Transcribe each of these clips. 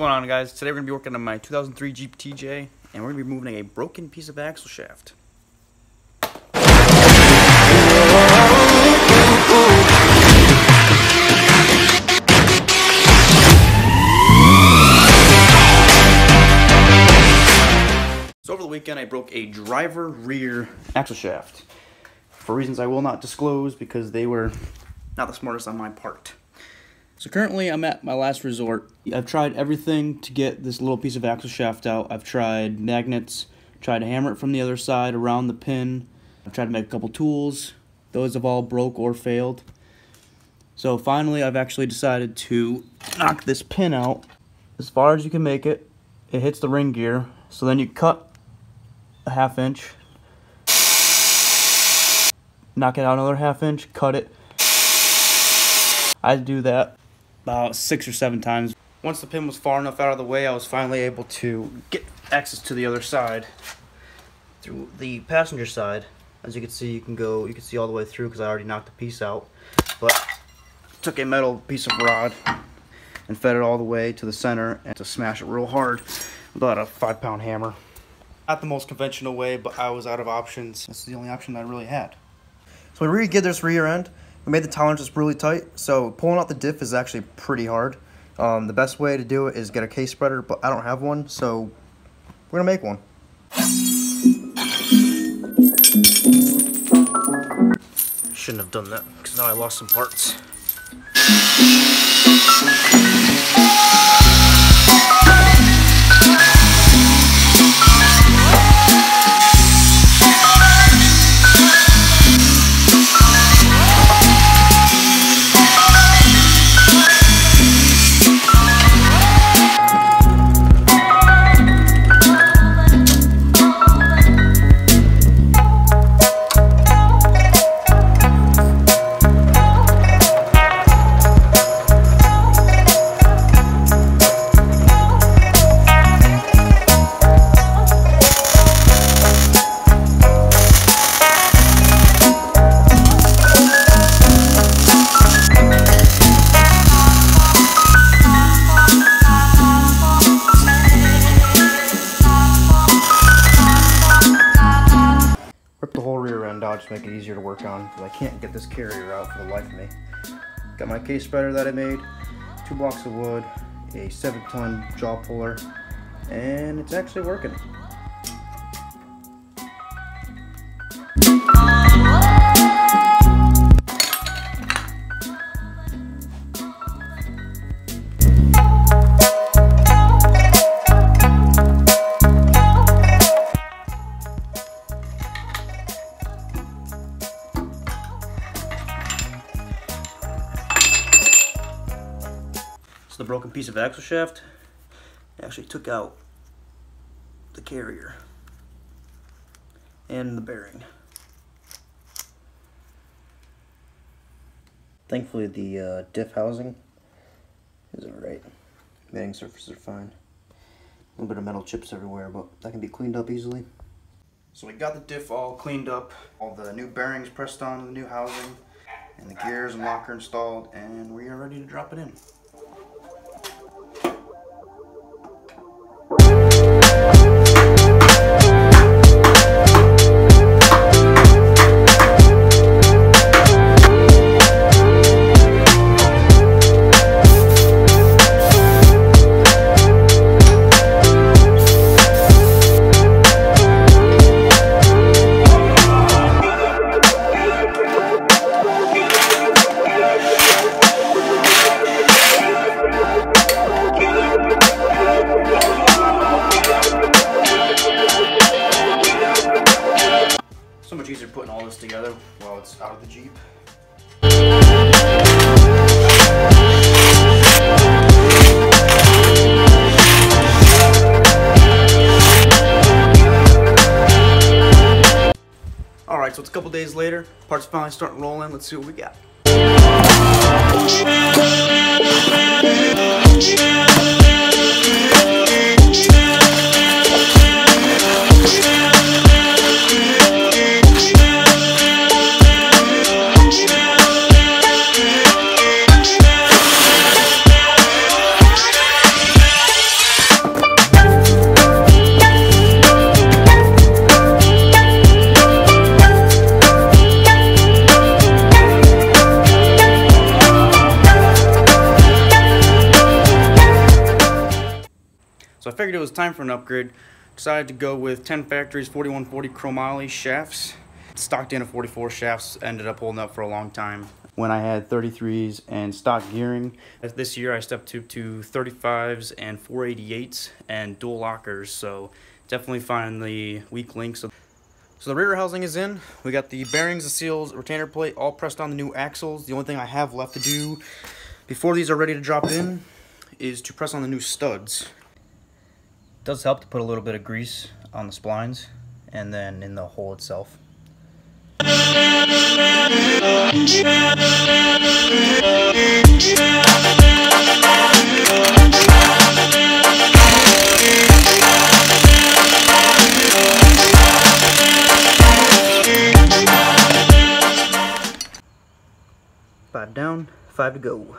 going on, guys? Today we're going to be working on my 2003 Jeep TJ, and we're going to be moving a broken piece of axle shaft. So over the weekend I broke a driver rear axle shaft, for reasons I will not disclose because they were not the smartest on my part. So currently I'm at my last resort. I've tried everything to get this little piece of axle shaft out. I've tried magnets, tried to hammer it from the other side around the pin. I've tried to make a couple tools. Those have all broke or failed. So finally I've actually decided to knock this pin out as far as you can make it. It hits the ring gear. So then you cut a half inch, knock it out another half inch, cut it. I do that about 6 or 7 times. Once the pin was far enough out of the way, I was finally able to get access to the other side through the passenger side. As you can see, you can see all the way through because I already knocked the piece out. But I took a metal piece of rod and fed it all the way to the center and to smash it real hard with about a 5-pound hammer. Not the most conventional way, but I was out of options. That's the only option I really had. So we redid this rear end. We made the tolerances really tight, so pulling out the diff is actually pretty hard. The best way to do it is get a case spreader, but I don't have one, so we're gonna make one. Shouldn't have done that, because now I lost some parts. Just make it easier to work on because I can't get this carrier out for the life of me. Got my case spreader that I made, 2 blocks of wood, a 7-ton jaw puller, and it's actually working. The broken piece of axle shaft actually took out the carrier and the bearing. Thankfully the diff housing is alright. Bearing surfaces are fine. A little bit of metal chips everywhere, but that can be cleaned up easily. So we got the diff all cleaned up, all the new bearings pressed on, the new housing, and the gears and locker installed, and we are ready to drop it in. So much easier putting all this together while it's out of the Jeep. Alright, so it's a couple days later. Parts finally starting rolling. Let's see what we got. figured it was time for an upgrade. Decided to go with Ten Factory's 4140 chromoly shafts. Stock Dana 44 shafts ended up holding up for a long time. When I had 33s and stock gearing, this year I stepped up to 35s and 488s and dual lockers, so definitely find the weak links. So the rear housing is in. We got the bearings, the seals, retainer plate, all pressed on the new axles. The only thing I have left to do before these are ready to drop in is to press on the new studs. It does help to put a little bit of grease on the splines and then in the hole itself. Five down, five to go.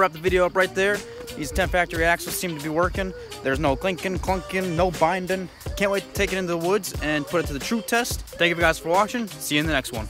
Wrap the video up right there. These Ten Factory axles seem to be working. There's no clinking, clunking, no binding. Can't wait to take it into the woods and put it to the true test. Thank you guys for watching. See you in the next one.